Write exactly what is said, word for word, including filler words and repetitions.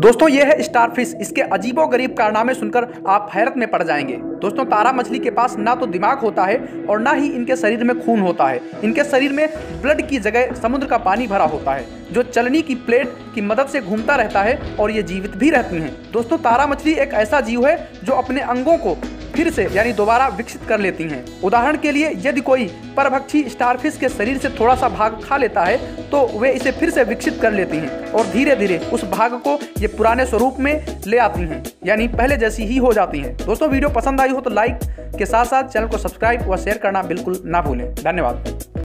दोस्तों ये है स्टारफिश। इसके अजीबोगरीब कारनामे सुनकर आप हैरत में पड़ जाएंगे। दोस्तों तारा मछली के पास ना तो दिमाग होता है और ना ही इनके शरीर में खून होता है। इनके शरीर में ब्लड की जगह समुद्र का पानी भरा होता है जो चलनी की प्लेट की मदद से घूमता रहता है और ये जीवित भी रहती हैं। दोस्तों तारा मछली एक ऐसा जीव है जो अपने अंगों को फिर से यानी दोबारा विकसित कर लेती हैं। उदाहरण के लिए यदि कोई परभक्षी स्टारफिश के शरीर से थोड़ा सा भाग खा लेता है तो वे इसे फिर से विकसित कर लेती हैं और धीरे धीरे उस भाग को ये पुराने स्वरूप में ले आती हैं, यानी पहले जैसी ही हो जाती हैं। दोस्तों वीडियो पसंद आई हो तो लाइक के साथ साथ चैनल को सब्सक्राइब व शेयर करना बिल्कुल ना भूलें। धन्यवाद।